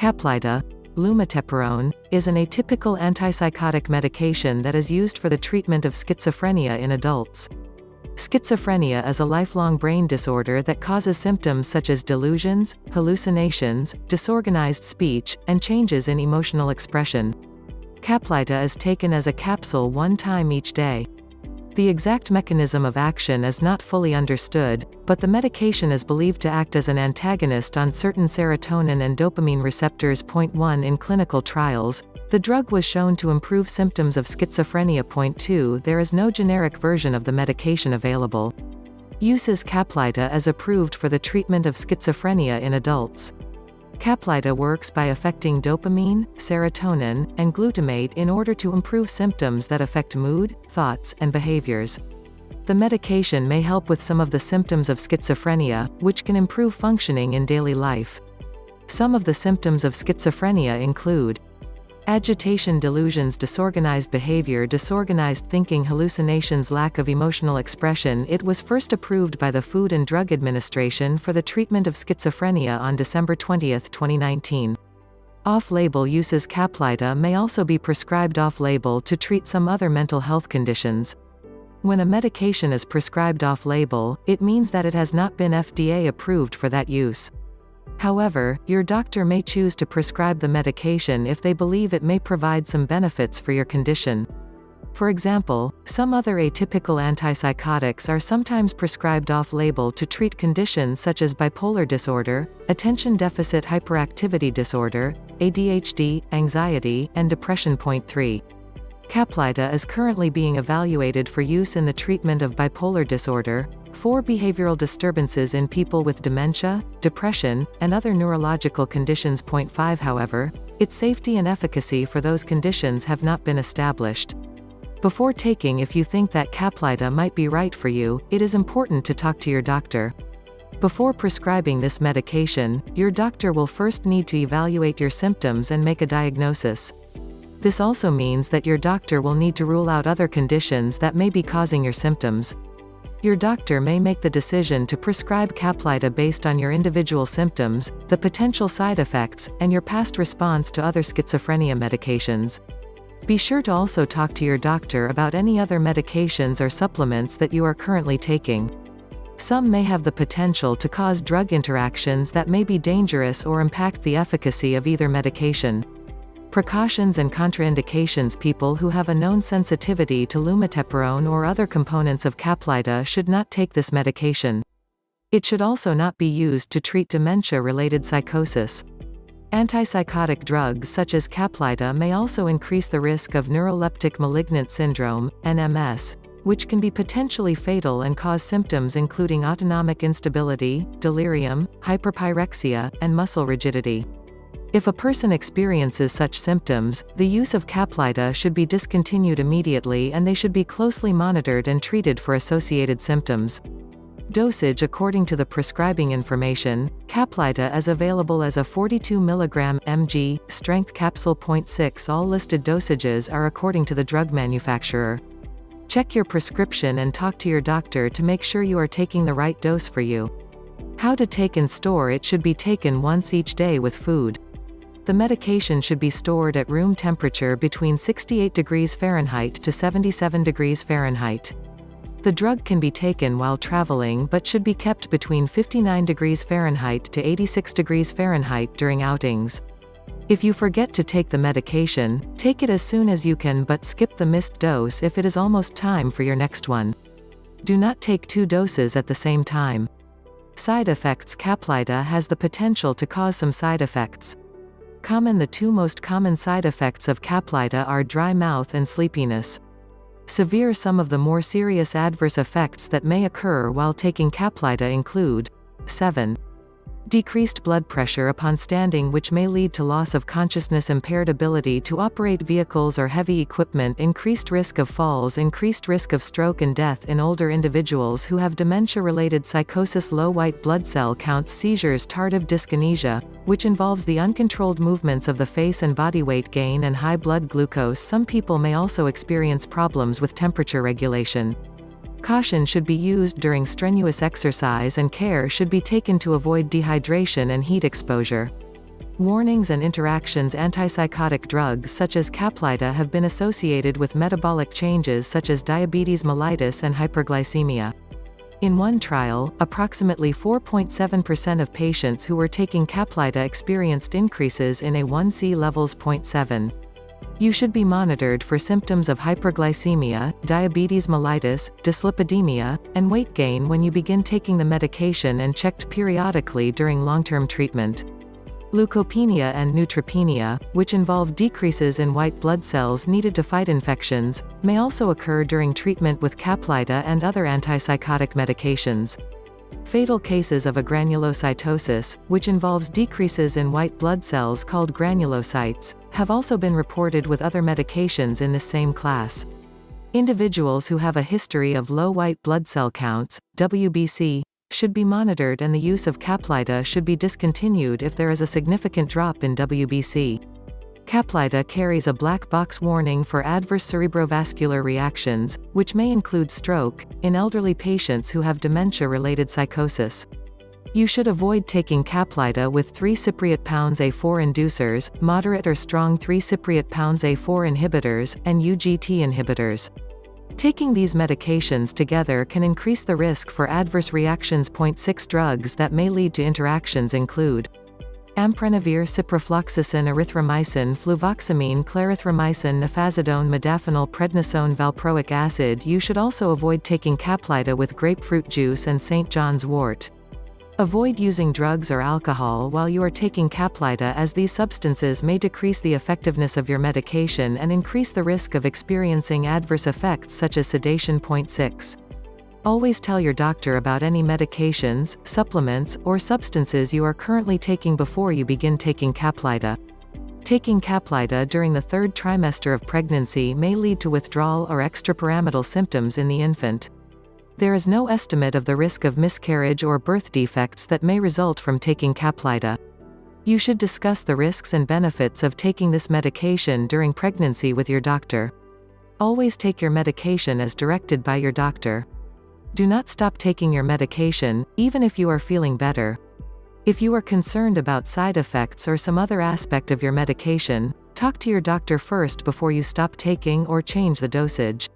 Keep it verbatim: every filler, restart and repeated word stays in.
Caplyta, lumateperone, is an atypical antipsychotic medication that is used for the treatment of schizophrenia in adults. Schizophrenia is a lifelong brain disorder that causes symptoms such as delusions, hallucinations, disorganized speech, and changes in emotional expression. Caplyta is taken as a capsule one time each day. The exact mechanism of action is not fully understood, but the medication is believed to act as an antagonist on certain serotonin and dopamine receptors. Point one In clinical trials, the drug was shown to improve symptoms of schizophrenia. Point two There is no generic version of the medication available. Uses Caplyta is approved for the treatment of schizophrenia in adults. Caplyta works by affecting dopamine, serotonin, and glutamate in order to improve symptoms that affect mood, thoughts, and behaviors. The medication may help with some of the symptoms of schizophrenia, which can improve functioning in daily life. Some of the symptoms of schizophrenia include agitation, delusions, disorganized behavior, disorganized thinking, hallucinations, lack of emotional expression. It was first approved by the Food and Drug Administration for the treatment of schizophrenia on December twentieth, twenty nineteen. Off-label uses. Caplyta may also be prescribed off-label to treat some other mental health conditions. When a medication is prescribed off-label, it means that it has not been F D A approved for that use. However, your doctor may choose to prescribe the medication if they believe it may provide some benefits for your condition. For example, some other atypical antipsychotics are sometimes prescribed off-label to treat conditions such as bipolar disorder, attention deficit hyperactivity disorder, A D H D, anxiety, and depression. Point three Caplyta is currently being evaluated for use in the treatment of bipolar disorder, four behavioral disturbances in people with dementia, depression, and other neurological conditions. Point five However, its safety and efficacy for those conditions have not been established. Before taking, if you think that Caplyta might be right for you, it is important to talk to your doctor. Before prescribing this medication, your doctor will first need to evaluate your symptoms and make a diagnosis. This also means that your doctor will need to rule out other conditions that may be causing your symptoms. Your doctor may make the decision to prescribe Caplyta based on your individual symptoms, the potential side effects, and your past response to other schizophrenia medications. Be sure to also talk to your doctor about any other medications or supplements that you are currently taking. Some may have the potential to cause drug interactions that may be dangerous or impact the efficacy of either medication. Precautions and contraindications. People who have a known sensitivity to lumateperone or other components of Caplyta should not take this medication. It should also not be used to treat dementia-related psychosis. Antipsychotic drugs such as Caplyta may also increase the risk of neuroleptic malignant syndrome, N M S, which can be potentially fatal and cause symptoms including autonomic instability, delirium, hyperpyrexia, and muscle rigidity. If a person experiences such symptoms, the use of Caplyta should be discontinued immediately and they should be closely monitored and treated for associated symptoms. Dosage. According to the prescribing information, Caplyta is available as a forty-two milligram per kilogram strength capsule. Point six All listed dosages are according to the drug manufacturer. Check your prescription and talk to your doctor to make sure you are taking the right dose for you. How to take and store. It should be taken once each day with food. The medication should be stored at room temperature between sixty-eight degrees Fahrenheit to seventy-seven degrees Fahrenheit. The drug can be taken while traveling but should be kept between fifty-nine degrees Fahrenheit to eighty-six degrees Fahrenheit during outings. If you forget to take the medication, take it as soon as you can but skip the missed dose if it is almost time for your next one. Do not take two doses at the same time. Side effects. Caplyta has the potential to cause some side effects. Common. The two most common side effects of Caplyta are dry mouth and sleepiness. Severe. Some of the more serious adverse effects that may occur while taking Caplyta include seven Decreased blood pressure upon standing, which may lead to loss of consciousness, impaired ability to operate vehicles or heavy equipment, increased risk of falls, increased risk of stroke and death in older individuals who have dementia-related psychosis, low white blood cell counts, seizures, tardive dyskinesia, which involves the uncontrolled movements of the face and body weight gain, and high blood glucose. Some people may also experience problems with temperature regulation. Caution should be used during strenuous exercise and care should be taken to avoid dehydration and heat exposure. Warnings and interactions. Antipsychotic drugs such as Caplyta have been associated with metabolic changes such as diabetes mellitus and hyperglycemia. In one trial, approximately four point seven percent of patients who were taking Caplyta experienced increases in A one C levels. zero point seven. You should be monitored for symptoms of hyperglycemia, diabetes mellitus, dyslipidemia, and weight gain when you begin taking the medication and checked periodically during long-term treatment. Leukopenia and neutropenia, which involve decreases in white blood cells needed to fight infections, may also occur during treatment with Caplyta and other antipsychotic medications. Fatal cases of agranulocytosis, which involves decreases in white blood cells called granulocytes, have also been reported with other medications in this same class. Individuals who have a history of low white blood cell counts, W B C, should be monitored, and the use of Caplyta should be discontinued if there is a significant drop in W B C. Caplyta carries a black box warning for adverse cerebrovascular reactions, which may include stroke, in elderly patients who have dementia-related psychosis. You should avoid taking Caplyta with three cypriate pounds A four inducers, moderate or strong three cypriate pounds A four inhibitors, and U G T inhibitors. Taking these medications together can increase the risk for adverse reactions. six Drugs that may lead to interactions include Amprenivir, ciprofloxacin, erythromycin, fluvoxamine, clarithromycin, nefazodone, modafenil, prednisone, valproic acid. You should also avoid taking Caplyta with grapefruit juice and Saint John's wort. Avoid using drugs or alcohol while you are taking Caplyta, as these substances may decrease the effectiveness of your medication and increase the risk of experiencing adverse effects such as sedation. six Always tell your doctor about any medications, supplements, or substances you are currently taking before you begin taking Caplyta. Taking Caplyta during the third trimester of pregnancy may lead to withdrawal or extrapyramidal symptoms in the infant. There is no estimate of the risk of miscarriage or birth defects that may result from taking Caplyta. You should discuss the risks and benefits of taking this medication during pregnancy with your doctor. Always take your medication as directed by your doctor. Do not stop taking your medication, even if you are feeling better. If you are concerned about side effects or some other aspect of your medication, talk to your doctor first before you stop taking or change the dosage.